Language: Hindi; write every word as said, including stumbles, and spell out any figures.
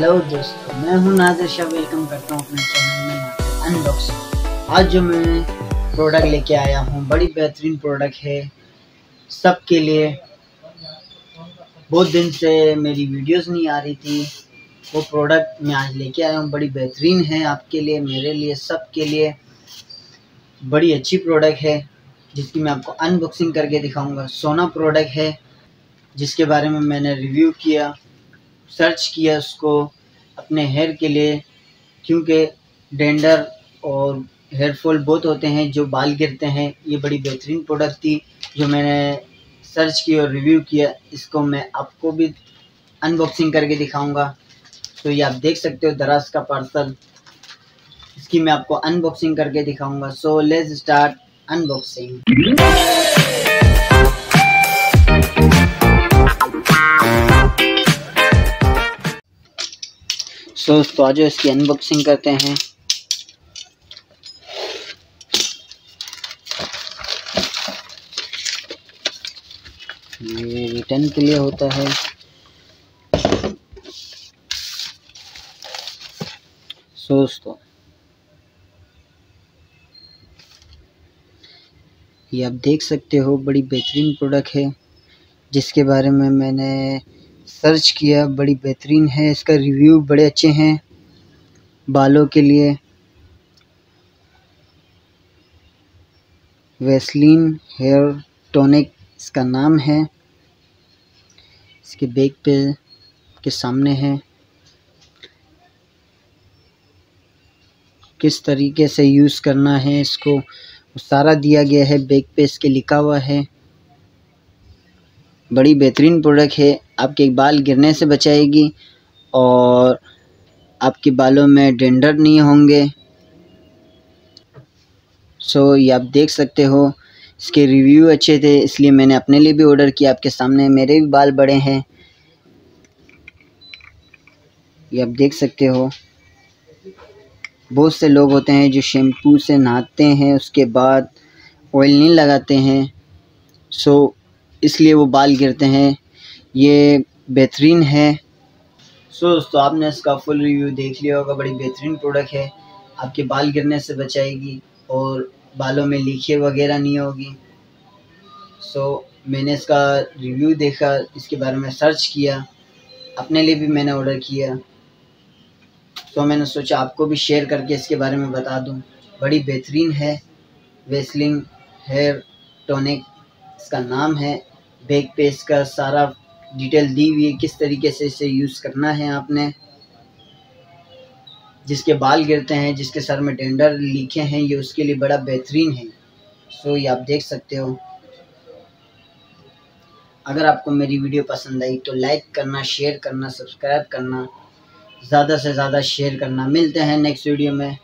हेलो दोस्तों, मैं हूं नादिर शाह। वेलकम करता हूं अपने चैनल में नादिर अनबॉक्सिंग। आज जो मैं प्रोडक्ट लेके आया हूं, बड़ी बेहतरीन प्रोडक्ट है सबके लिए। बहुत दिन से मेरी वीडियोस नहीं आ रही थी, वो प्रोडक्ट मैं आज लेके आया हूं। बड़ी बेहतरीन है आपके लिए, मेरे लिए, सबके लिए। बड़ी अच्छी प्रोडक्ट है जिसकी मैं आपको अनबॉक्सिंग करके दिखाऊँगा। सोना प्रोडक्ट है जिसके बारे में मैंने रिव्यू किया, सर्च किया उसको अपने हेयर के लिए, क्योंकि डेंडर और हेयर फॉल बहुत होते हैं, जो बाल गिरते हैं। ये बड़ी बेहतरीन प्रोडक्ट थी जो मैंने सर्च की और रिव्यू किया। इसको मैं आपको भी अनबॉक्सिंग करके दिखाऊंगा। तो ये आप देख सकते हो दराज का पार्सल, इसकी मैं आपको अनबॉक्सिंग करके दिखाऊंगा। So let's start unboxing. तो दोस्तों, आज इसकी अनबॉक्सिंग करते हैं। ये रिटर्न के लिए होता है। सो दोस्तों, ये आप देख सकते हो बड़ी बेहतरीन प्रोडक्ट है जिसके बारे में मैंने सर्च किया। बड़ी बेहतरीन है, इसका रिव्यू बड़े अच्छे हैं बालों के लिए। वैसलीन हेयर टॉनिक इसका नाम है। इसके बैग पे के सामने है किस तरीके से यूज़ करना है, इसको सारा दिया गया है। बैग पे इसके लिखा हुआ है। बड़ी बेहतरीन प्रोडक्ट है, आपके बाल गिरने से बचाएगी और आपके बालों में डेंड्रफ नहीं होंगे। सो ये आप देख सकते हो, इसके रिव्यू अच्छे थे इसलिए मैंने अपने लिए भी ऑर्डर किया। आपके सामने मेरे भी बाल बड़े हैं, ये आप देख सकते हो। बहुत से लोग होते हैं जो शैम्पू से नहाते हैं, उसके बाद ऑयल नहीं लगाते हैं, सो इसलिए वो बाल गिरते हैं। ये बेहतरीन है। सो so, दोस्तों, आपने इसका फुल रिव्यू देख लिया होगा। बड़ी बेहतरीन प्रोडक्ट है, आपके बाल गिरने से बचाएगी और बालों में लीखे वगैरह नहीं होगी। सो so, मैंने इसका रिव्यू देखा, इसके बारे में सर्च किया, अपने लिए भी मैंने ऑर्डर किया। तो so, मैंने सोचा आपको भी शेयर करके इसके बारे में बता दूं। बड़ी बेहतरीन है, वैसलीन हेयर टॉनिक इसका नाम है। बैग पे इसका सारा डिटेल दी हुई है, किस तरीके से इसे यूज़ करना है आपने। जिसके बाल गिरते हैं, जिसके सर में डेंडर लिखे हैं, ये उसके लिए बड़ा बेहतरीन है। सो ये आप देख सकते हो। अगर आपको मेरी वीडियो पसंद आई तो लाइक करना, शेयर करना, सब्सक्राइब करना, ज़्यादा से ज़्यादा शेयर करना। मिलते हैं नेक्स्ट वीडियो में।